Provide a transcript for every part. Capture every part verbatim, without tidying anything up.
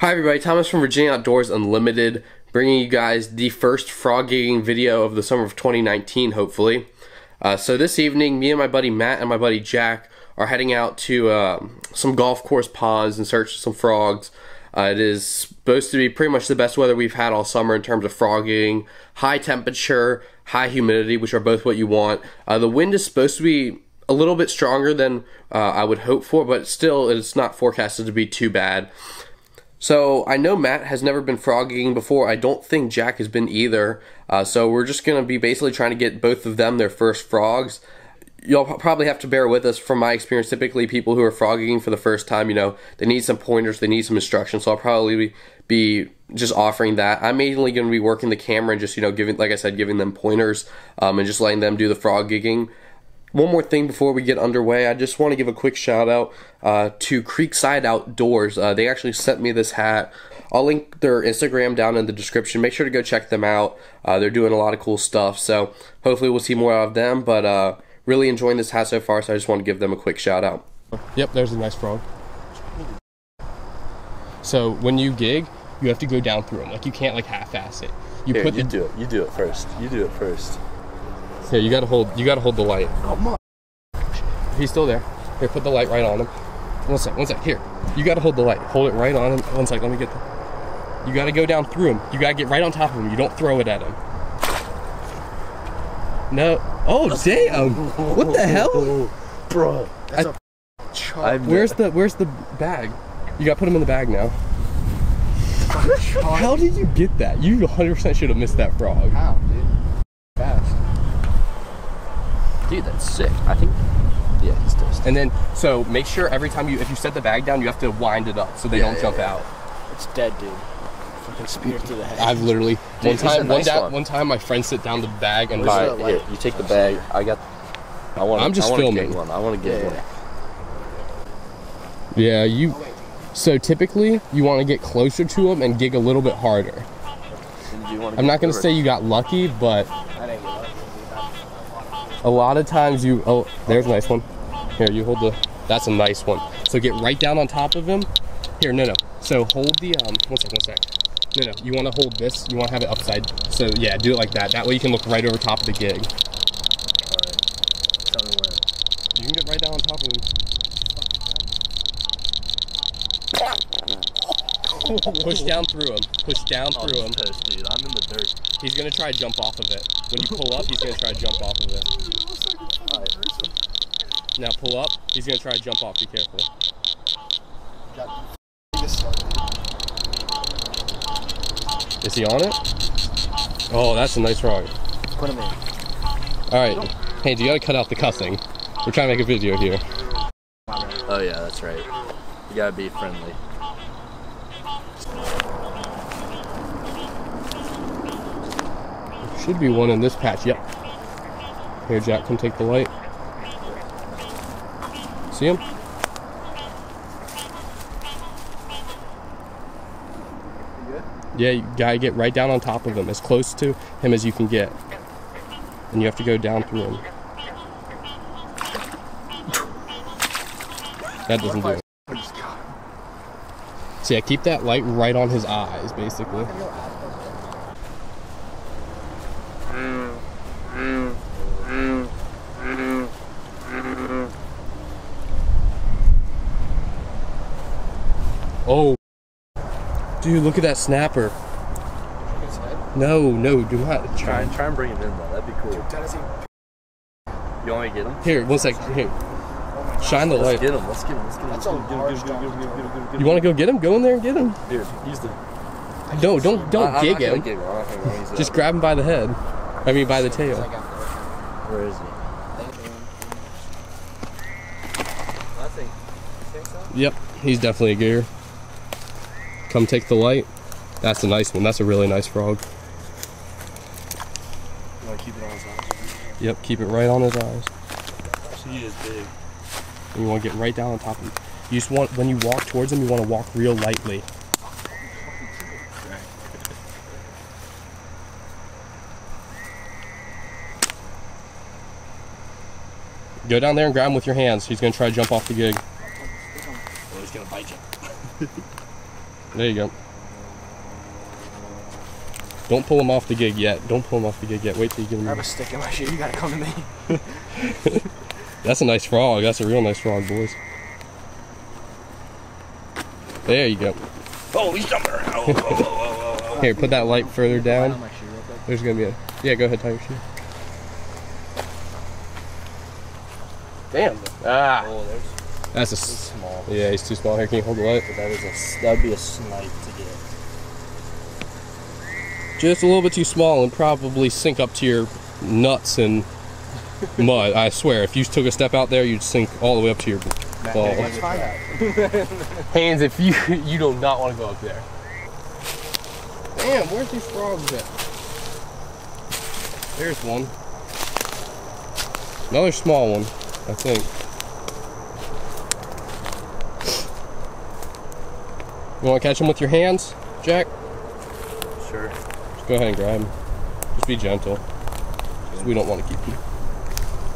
Hi everybody, Thomas from Virginia Outdoors Unlimited, bringing you guys the first frog gigging video of the summer of twenty nineteen, hopefully. Uh, so this evening, me and my buddy Matt and my buddy Jack are heading out to uh, some golf course ponds in search of some frogs. Uh, it is supposed to be pretty much the best weather we've had all summer in terms of frog gigging. High temperature, high humidity, which are both what you want. Uh, the wind is supposed to be a little bit stronger than uh, I would hope for, but still it's not forecasted to be too bad. So I know Matt has never been frog gigging before. I don't think Jack has been either. Uh, so we're just going to be basically trying to get both of them their first frogs. You'll probably have to bear with us. From my experience, typically people who are frog gigging for the first time, you know, they need some pointers, they need some instruction. So I'll probably be just offering that. I'm mainly going to be working the camera and just, you know, giving, like I said, giving them pointers um, and just letting them do the frog gigging. One more thing before we get underway, I just want to give a quick shout out uh, to Creekside Outdoors. Uh, they actually sent me this hat. I'll link their Instagram down in the description. Make sure to go check them out. Uh, they're doing a lot of cool stuff, so hopefully we'll see more out of them. But uh, really enjoying this hat so far, so I just want to give them a quick shout out. Yep, there's a nice frog. So when you gig, you have to go down through them. Like you can't like half-ass it. You Here, put you the... do it. You do it first. You do it first. Here, you gotta hold. You gotta hold the light. Come on. He's still there. Here, put the light right on him. One sec. One sec. Here, you gotta hold the light. Hold it right on him. One sec. Let me get the. You gotta go down through him. You gotta get right on top of him. You don't throw it at him. No. Oh damn! What the hell, bro? That's I, a chop. Where's the Where's the bag? You gotta put him in the bag now. How did you get that? You one hundred percent should have missed that frog. How, dude? Fast. Dude, that's sick. I think, yeah, it's toast. And then, so make sure every time you, if you set the bag down, you have to wind it up so they yeah, don't yeah, jump yeah. out. It's dead, dude. Fucking spear to the head. I've literally, dude, one time, nice one, one. one time, my friend sit down the bag and buy it. Here, you take the bag. I got, I want to, I'm just I filming. One. I want to get yeah. one. Yeah, you, so typically you want to get closer to them and gig a little bit harder. You I'm not going to say you got lucky, but. A lot of times you, oh, there's a nice one. Here, you hold the, that's a nice one. So get right down on top of him. Here, no, no. So hold the, um, one sec, one sec. No, no, you wanna hold this, you wanna have it upside. So yeah, do it like that. That way you can look right over top of the gig. All right, tell me where. You can get right down on top of him. Push down through him, push down oh, through him. Pissed, dude. I'm in the dirt. He's gonna try to jump off of it. When you pull up, he's gonna try to jump off of it. Now pull up, he's gonna try to jump off, be careful. Is he on it? Oh, that's a nice frog. Put him in. Alright, Haynes, you gotta cut out the cussing. We're trying to make a video here. Oh yeah, that's right. You gotta be friendly. Should be one in this patch, yep. Here, Jack, come take the light. See him? You good? Yeah, you gotta get right down on top of him, as close to him as you can get. And you have to go down through him. That doesn't do it. So yeah, keep that light right on his eyes, basically. Oh, dude, look at that snapper. No, no, do not. Try and try and bring him in though. That'd be cool. Dude, you want me to get him? Here, one second. Here, oh shine the let's light. Get him. Let's get him. Let's get him. Let's get him. Get him, get him, get him, get him, get him. You want to go get him? Go in there and get him. Dude, he's the. No, don't don't I, gig him. him. Just grab him by the head. I mean, by the tail. Where is he? Nothing. You think so? Yep, he's definitely a gator. Come take the light. That's a nice one. That's a really nice frog. You want to keep it on his eyes? Yep, keep it right on his eyes. He is big. And you want to get right down on top of him. You just want, when you walk towards him, you want to walk real lightly. Go down there and grab him with your hands. He's going to try to jump off the gig. Oh, he's going to bite you. There you go. Don't pull him off the gig yet. Don't pull him off the gig yet. Wait till you give him. I have a stick in my shoe. You gotta come to me. That's a nice frog. That's a real nice frog, boys. There you go. Oh, he's jumping around. Oh, oh, oh, oh, oh. Here, put that light further down. There's gonna be a. Yeah, go ahead, tie your shoe. Damn. Ah. Oh, there's. That's a small. Yeah, he's too small. Here, can you hold the light? That is a. That'd be a snipe to get. Just a little bit too small and probably sink up to your nuts and mud. I swear, if you took a step out there, you'd sink all the way up to your balls. Let's find out. Hands, if you you do not want to go up there. Damn, where's these frogs at? There's one. Another small one, I think. You want to catch them with your hands, Jack? Sure. Go ahead and grab him. Just be gentle. We don't want to keep you.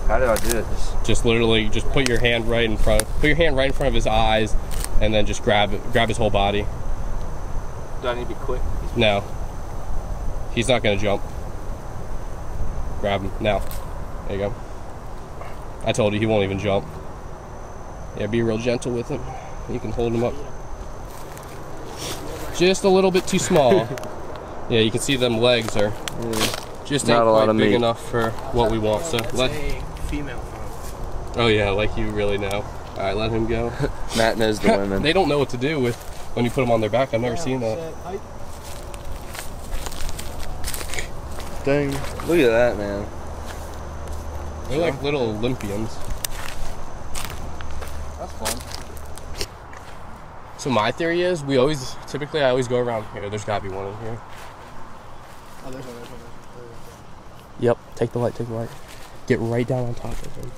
How did I do this? Just literally, just put your hand right in front. Put your hand right in front of his eyes, and then just grab it. Grab his whole body. Do I need to be quick? No. He's not gonna jump. Grab him now. There you go. I told you he won't even jump. Yeah, be real gentle with him. You can hold him up. Just a little bit too small. Yeah, you can see them legs are just not ain't quite big meat. Enough for what we want. So let female. Oh yeah, like you really know. All right, let him go. Matt knows the women. They don't know what to do with when you put them on their back. I've never yeah, seen that. I... Dang! Look at that, man. They're yeah. like little Olympians. That's fun. So my theory is, we always typically I always go around here. There's gotta be one in here. Oh, there's one, there's one, there's one. Yep, take the light, take the light. Get right down on top of him.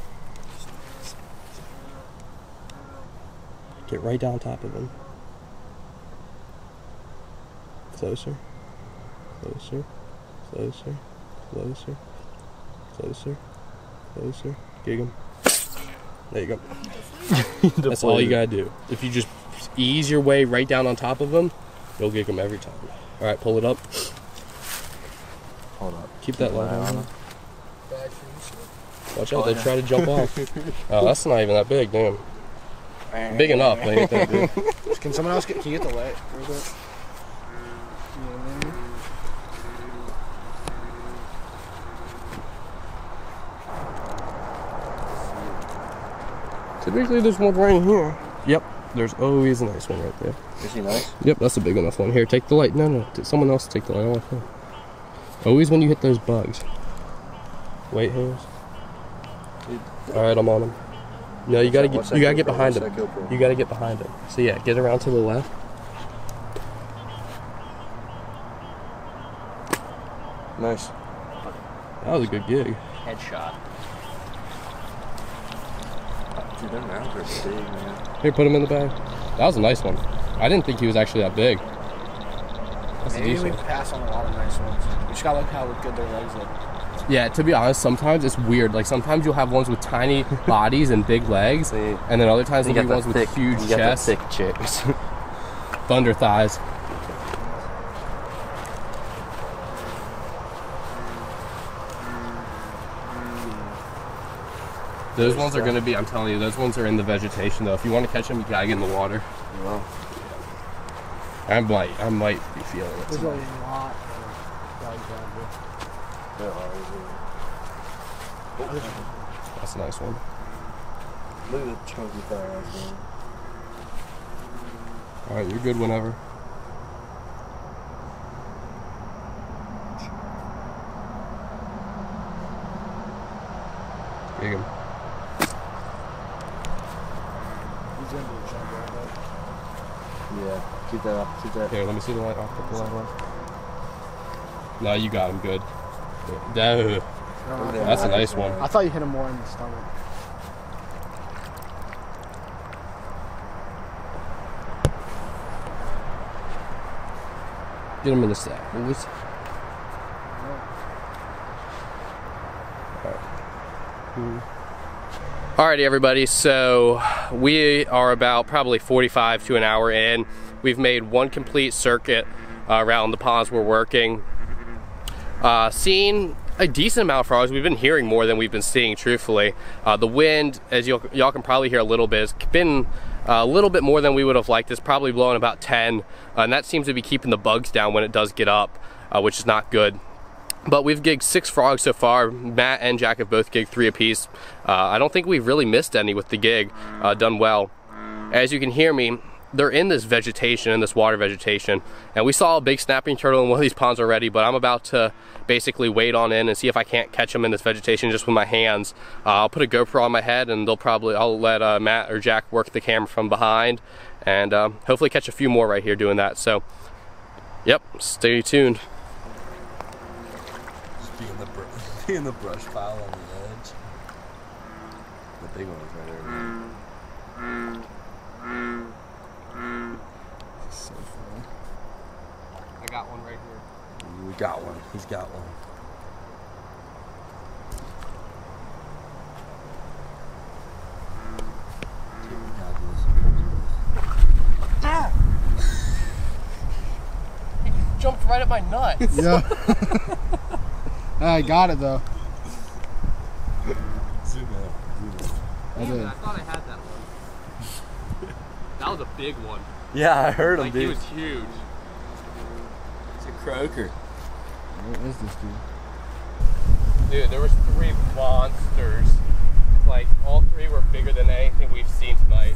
Get right down on top of him. Closer, closer, closer, closer, closer, closer. Gig him. There you go. That's all you gotta do. If you just ease your way right down on top of him, you'll gig him every time. All right, pull it up. Hold up. Keep, Keep that line on. on. Watch out, oh, they yeah. try to jump off. Oh, that's not even that big, damn. Big enough, they ain't that big. Can someone else get, can you get the light? Typically there's one right here. Yep, there's always a nice one right there. Is he nice? Yep, that's a big enough one. Here, take the light. No, no, someone else take the light. I want to. Always when you hit those bugs. Wait, hands. All right, I'm on him. No, you gotta get, you gotta get behind him. You gotta get behind him. So yeah, get around to the left. Nice. That was a good gig. Headshot. Dude, their mouths are big, man. Here, put him in the bag. That was a nice one. I didn't think he was actually that big. That's Maybe we pass on a lot of nice ones. We just gotta look how good their legs look. Yeah, to be honest, sometimes it's weird. Like sometimes you'll have ones with tiny bodies and big legs, yeah. and then other times you will be ones thick, with huge you chests. Thick chicks. Thunder thighs. Those ones are going to be, I'm telling you, those ones are in the vegetation though. If you want to catch them, you gotta get in the water. Wow. I might, I might be feeling it. There's a lot of dogs down here. There are. Oh, that's a nice one. Look at the chunky thighs. All right, you're good whenever. Dig him. He's in the jungle, right? Yeah. Keep that up, keep that. Here, let me see the light off the light. No, you got him good. That, uh, that's a nice one. I thought you hit him more in the stomach. Get him in the sack, boys. Alrighty everybody, so we are about probably forty-five to an hour in. We've made one complete circuit uh, around the ponds we're working. Uh, seen a decent amount of frogs. We've been hearing more than we've been seeing, truthfully. Uh, the wind, as y'all can probably hear a little bit, has been a little bit more than we would have liked. It's probably blowing about ten, uh, and that seems to be keeping the bugs down when it does get up, uh, which is not good. But we've gigged six frogs so far. Matt and Jack have both gigged three apiece. Uh, I don't think we've really missed any with the gig. Uh, done well. As you can hear me, they're in this vegetation, in this water vegetation. And we saw a big snapping turtle in one of these ponds already, but I'm about to basically wade on in and see if I can't catch them in this vegetation just with my hands. Uh, I'll put a GoPro on my head and they'll probably, I'll let uh, Matt or Jack work the camera from behind and uh, hopefully catch a few more right here doing that. So, yep, stay tuned. Just be in the, br be in the brush pile on the edge. The big one's right there. Got one right here. We got one. He's got one. Ah! He jumped right at my nuts. Yeah. I got it though. Zoom out. Zoom out. Damn, I did. I thought I had that one. That was a big one. Yeah, I heard him, like, dude. He was huge. Croaker. What is this dude? Dude, there was three monsters. Like, all three were bigger than anything we've seen tonight.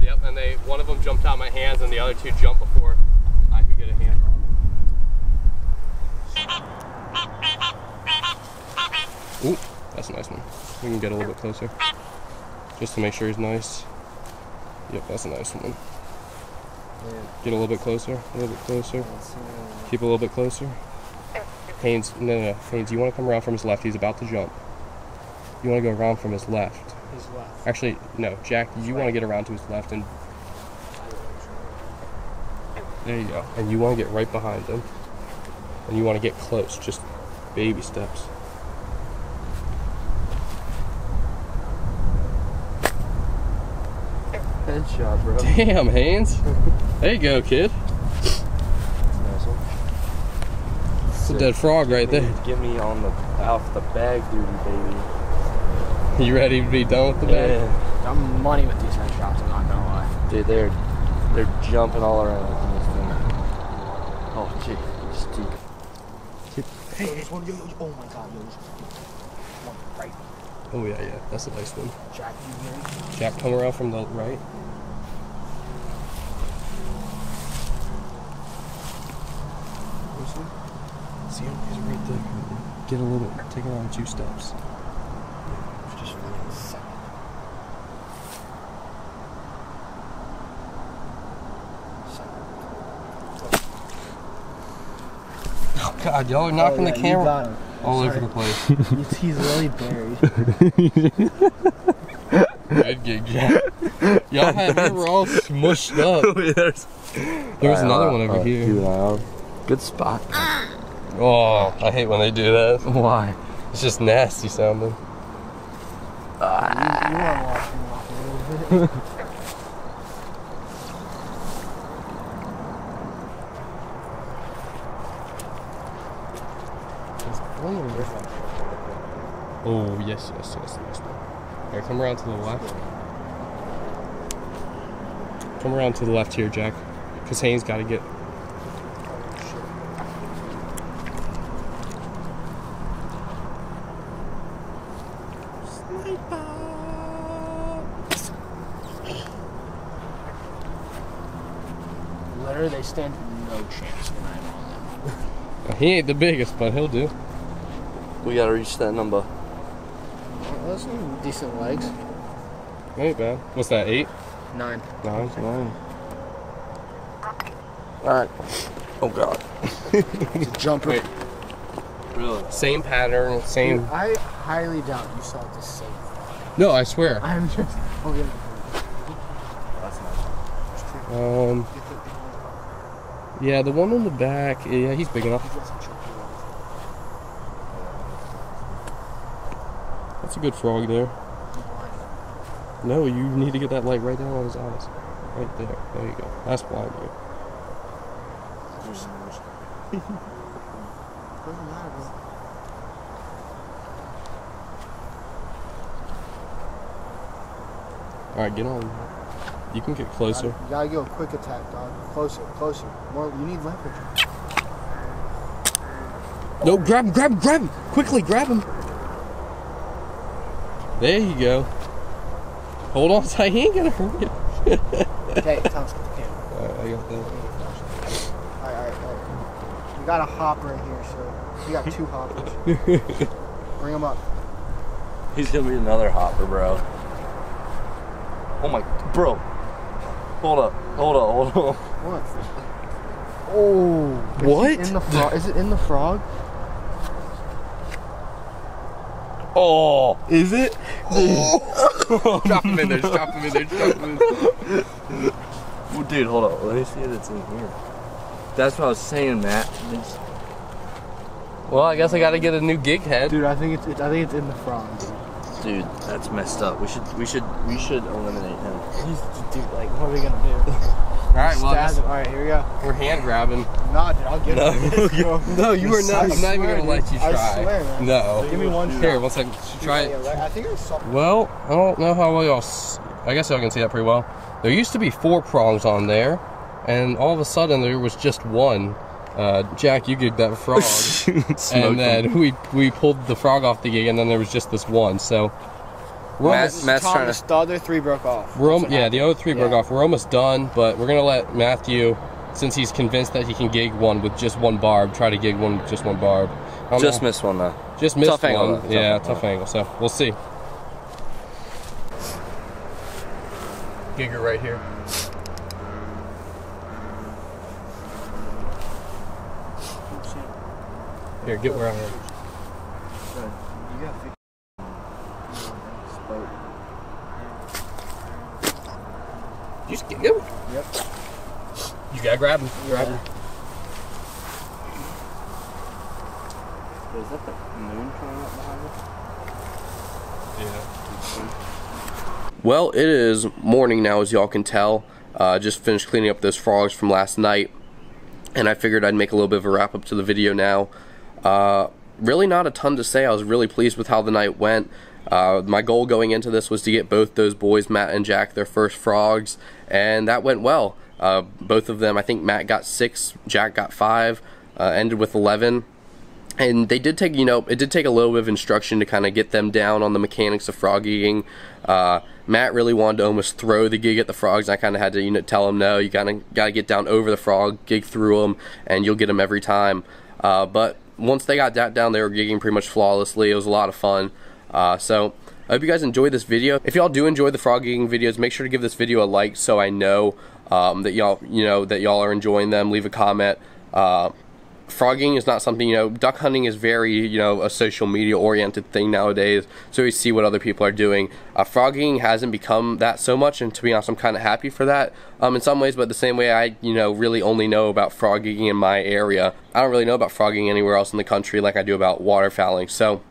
Yep, and they one of them jumped out of my hands, and the other two jumped before I could get a hand on them. Ooh, that's a nice one. We can get a little bit closer, just to make sure he's nice. Yep, that's a nice one. Get a little bit closer, a little bit closer. Keep a little bit closer. Haynes, no, no, no. Haynes, you want to come around from his left. He's about to jump. You want to go around from his left. His left. Actually, no, Jack, you want to get around to his left and... There you go. And you want to get right behind him. And you want to get close, just baby steps. Headshot, bro. Damn, Haynes. There you go, kid. That's a nice one. It's a dead frog right there. Get me on the off the bag duty, baby. You ready to be done with the bag? Yeah. I'm money with these headshots, I'm not gonna lie. Dude, they're they're jumping all around with this thing. Oh, gee, stick. Hey, there's one. Oh my God, yo, there's one right. Oh yeah, yeah, that's a nice one. Jack, you ready? Jack, come around from the right. See him? He's right there. Get a little bit. Take around two steps. Just for a second. Oh God, y'all are knocking oh, yeah, the camera all sorry. Over the place. He's, he's really buried. I'd get Jack. Y'all had we were all smushed up. There was another one over here. Too loud. Good spot. Oh, I hate when they do that. Why? It's just nasty sounding. Ah. You, you want to walk, walk a little bit. Oh, yes, yes, yes, yes. Here, come around to the left. Come around to the left here, Jack. Because Haynes got to get... They stand no chance when I'm on them. He ain't the biggest, but he'll do. We gotta reach that number. Well, those are decent legs. Ain't bad. What's that, eight? Nine. Nine? Nine. Alright. Oh God. It's a jumper. Wait. Really? Same pattern, same... Dude, I highly doubt you saw the same thing. No, I swear. I'm just... Oh yeah. Well, that's nice. Um... Yeah, the one on the back, yeah, he's big enough. That's a good frog there. No, you need to get that light right down on his eyes. right there. There you go. That's why, dude. Doesn't matter, bro. Alright, get on. You can get closer. You gotta go a quick attack, dog. Closer, closer. More, you need leverage. No, grab him, grab him, grab him! Quickly, grab him! There you go. Hold on tight, he ain't gonna hurt you. Okay, Tom's got the camera. Alright, I got that. Alright, alright, alright. You got a hop right here, so you got two hoppers. Bring him up. He's gonna be another hopper, bro. Oh my, bro. Hold up, hold up, hold up. What? Oh. What? Is it in the frog? Is it in the frog? Oh. Is it? Oh. Drop him in there, drop him in there, drop him in there. Well, dude, hold up. Let me see if it's in here. That's what I was saying, Matt. It's... Well, I guess I gotta get a new gig head. Dude, I think it's, it's I think it's in the frog. Dude, that's messed up. We should, we should, we should eliminate him. Dude, like, what are we gonna do? All right, well, this, all right, here we go. We're hand grabbing. Nah, dude, I'll get no, it. No, you are not. I I'm swear, not even gonna dude. let you try. I swear, man. No. Give me one. Here, one second. Try it. I think it was something. Well, I don't know how well y'all. I guess y'all can see that pretty well. There used to be four prongs on there, and all of a sudden there was just one. Uh, Jack, you gigged that frog, and then we we pulled the frog off the gig, and then there was just this one. So, we're Matt, almost, Matt's Thomas, trying to. The other three broke off. We're almost, yeah, the other three yeah. broke off. We're almost done, but we're gonna let Matthew, since he's convinced that he can gig one with just one barb, try to gig one with just one barb. Just know. missed one though. Just missed tough one. Angle, though. Yeah, tough, tough angle. angle. So we'll see. Gigger right here. Here, get where I am. You gotta fix this boat. You just get him? Yep. You gotta grab him. Grab yeah. him. Is that the moon coming up behind us? Yeah. Well, it is morning now, as y'all can tell. I uh, just finished cleaning up those frogs from last night, and I figured I'd make a little bit of a wrap up to the video now. Uh, really not a ton to say. I was really pleased with how the night went. Uh, my goal going into this was to get both those boys, Matt and Jack, their first frogs, and that went well. Uh, both of them, I think Matt got six, Jack got five, uh, ended with eleven, and they did take, you know, it did take a little bit of instruction to kind of get them down on the mechanics of frog gigging. Uh, Matt really wanted to almost throw the gig at the frogs, and I kind of had to, you know, tell him, no, you gotta, gotta get down over the frog, gig through them, and you'll get them every time. Uh, but once they got that down, they were gigging pretty much flawlessly. It was a lot of fun. Uh, so I hope you guys enjoyed this video. If y'all do enjoy the frog gigging videos, make sure to give this video a like so I know um, that y'all, you know, that y'all are enjoying them. Leave a comment. Uh, frog gigging is not something, you know, duck hunting is very, you know, a social media oriented thing nowadays. So we see what other people are doing. Uh, frog gigging hasn't become that so much, and to be honest, I'm kind of happy for that um, in some ways. But the same way, I, you know, really only know about frog gigging in my area. I don't really know about frog gigging anywhere else in the country like I do about waterfowling. So,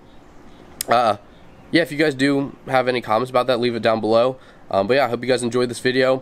uh, yeah, if you guys do have any comments about that, leave it down below. Um, but yeah, I hope you guys enjoyed this video,